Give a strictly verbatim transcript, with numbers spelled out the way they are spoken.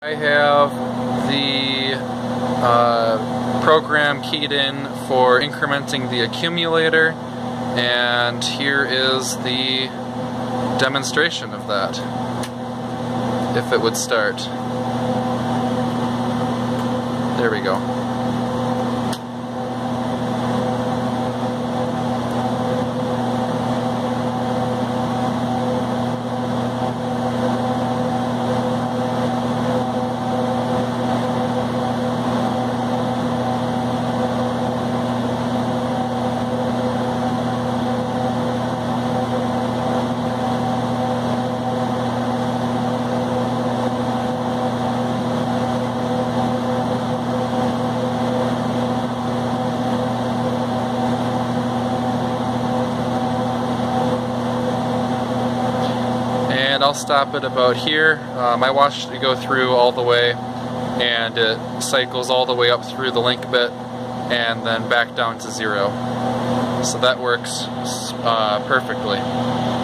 I have the uh, program keyed in for incrementing the accumulator, and here is the demonstration of that, if it would start. There we go. And I'll stop it about here. Um, I watched it go through all the way, and it cycles all the way up through the link bit and then back down to zero. So that works uh, perfectly.